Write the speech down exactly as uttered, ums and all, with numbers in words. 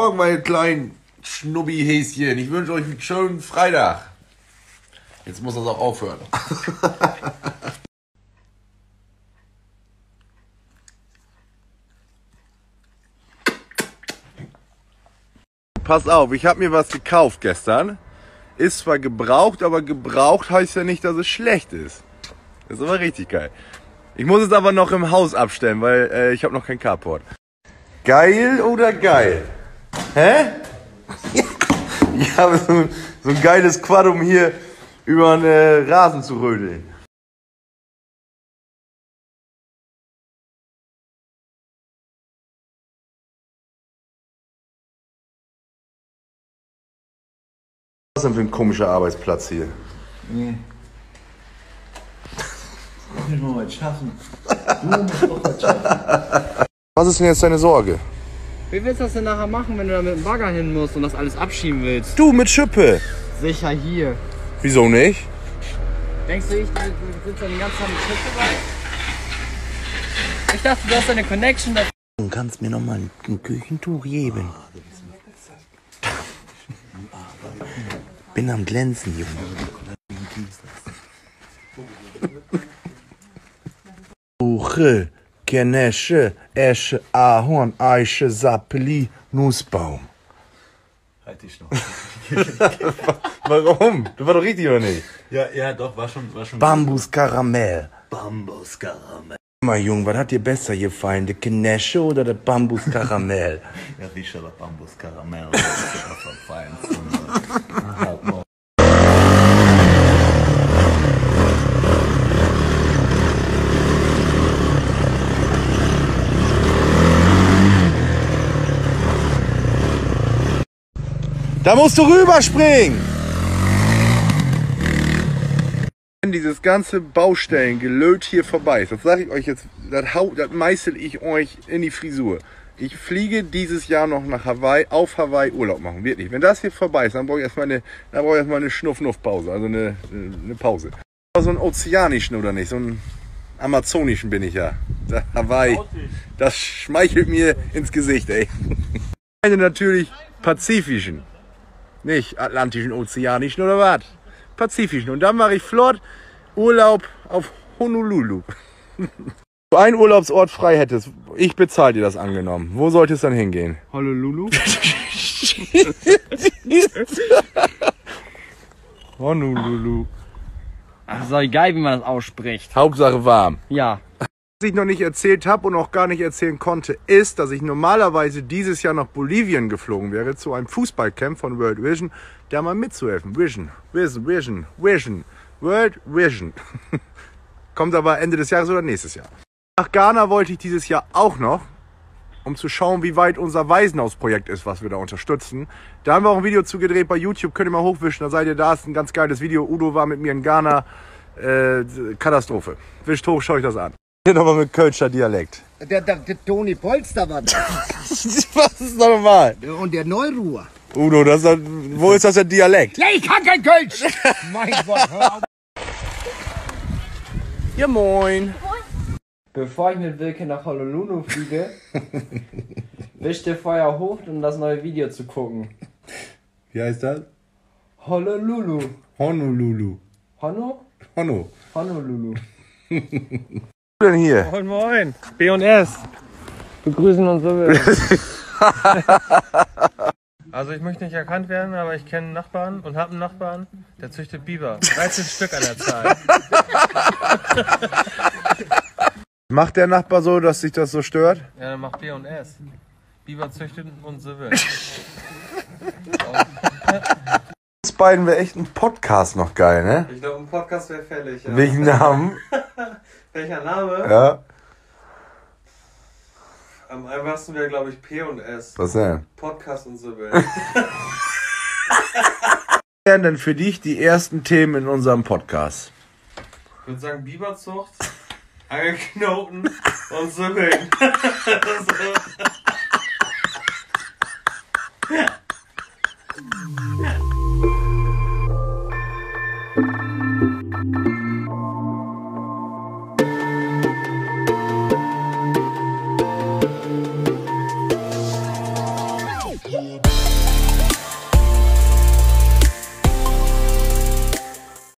Morgen, meine kleinen Schnubbi-Häschen. Ich wünsche euch einen schönen Freitag. Jetzt muss das auch aufhören. Pass auf, ich habe mir was gekauft gestern. Ist zwar gebraucht, aber gebraucht heißt ja nicht, dass es schlecht ist. Das ist aber richtig geil. Ich muss es aber noch im Haus abstellen, weil äh, ich habe noch kein Carport. Geil oder geil? Hä? Ich habe so, so ein geiles Quad, um hier über einen Rasen zu rödeln. Was ist denn für ein komischer Arbeitsplatz hier? Nee. Ich muss mal was schaffen. Du musst doch was schaffen. Was ist denn jetzt deine Sorge? Wie willst du das denn nachher machen, wenn du da mit dem Bagger hin musst und das alles abschieben willst? Du, mit Schippe! Sicher hier. Wieso nicht? Denkst du, ich sitze den ganzen Tag mit Schippe bei? Ich dachte, du hast eine Connection dazu. Du kannst mir nochmal ein Küchentuch geben. Ich bin am Glänzen, Junge. Buche, Kenesche, Esche, Ahorn, Eiche, Sappeli, Nussbaum. Halt die Schnauze. Warum? Du warst doch richtig, oder nicht? Ja, ja, doch, war schon, war schon. Bambus Karamell. Bambus Karamell. Mal, Junge, was hat dir besser gefallen? Der Kenesche oder der Bambus Karamell? Ja, sicher, der Bambus Karamell. Das ist ja vom Feinsten. Da musst du rüberspringen! Wenn dieses ganze Baustellengelöt hier vorbei ist, das sage ich euch jetzt, das, hau, das meißel ich euch in die Frisur. Ich fliege dieses Jahr noch nach Hawaii, auf Hawaii Urlaub machen, wirklich. Wenn das hier vorbei ist, dann brauche ich erstmal eine, erst eine Schnuff-Nuff-Pause, also eine, eine Pause. So einen ozeanischen oder nicht, so einen amazonischen bin ich ja. Das Hawaii, das schmeichelt mir ins Gesicht, ey. Eine natürlich pazifischen. Nicht atlantischen, ozeanischen oder was? Pazifischen. Und dann mache ich flott Urlaub auf Honolulu. Wenn du einen Urlaubsort frei hättest, ich bezahle dir das angenommen. Wo sollte es dann hingehen? Honolulu? Honolulu. Ach, ist doch egal, wie man das ausspricht. Hauptsache warm. Ja. Was ich noch nicht erzählt habe und auch gar nicht erzählen konnte, ist, dass ich normalerweise dieses Jahr nach Bolivien geflogen wäre, zu einem Fußballcamp von World Vision, da mal mitzuhelfen. Vision, Vision, Vision, Vision, World Vision. Kommt aber Ende des Jahres oder nächstes Jahr. Nach Ghana wollte ich dieses Jahr auch noch, um zu schauen, wie weit unser Waisenhausprojekt ist, was wir da unterstützen. Da haben wir auch ein Video zu gedreht bei YouTube, könnt ihr mal hochwischen, da seid ihr da, ist ein ganz geiles Video. Udo war mit mir in Ghana, äh, Katastrophe. Wischt hoch, schaut euch das an. Hier nochmal mit Kölscher Dialekt. Der, der, der Toni Polster war da. Was ist normal? Und der Neuruhr. Udo, das ist doch, wo ist das der Dialekt? Ja, ich kann kein Kölsch! Mein Gott, hör auf. Ja, moin. Bevor ich mit Wilke nach Honolulu fliege, wisch dir Feuer hoch, um das neue Video zu gucken. Wie heißt das? Honolulu. Honolulu. Hono? Hono. Honolulu. Denn hier? Moin moin, B und S. Begrüßen uns so wieder. Also ich möchte nicht erkannt werden, aber ich kenne einen Nachbarn und habe einen Nachbarn, der züchtet Biber. dreizehn Stück an der Zahl. Macht der Nachbar so, dass sich das so stört? Ja, dann macht B und S. Biber züchten und so wird. Uns beiden wäre echt ein Podcast noch geil, ne? Ich glaube, ein Podcast wäre fällig. Ja. Wegen Namen? Welcher Name? Ja. Am einfachsten wäre, glaube ich, P und S. Was denn? Podcast und so weiter. Was wären denn für dich die ersten Themen in unserem Podcast? Ich würde sagen Biberzucht, Angelknoten und Simmeln.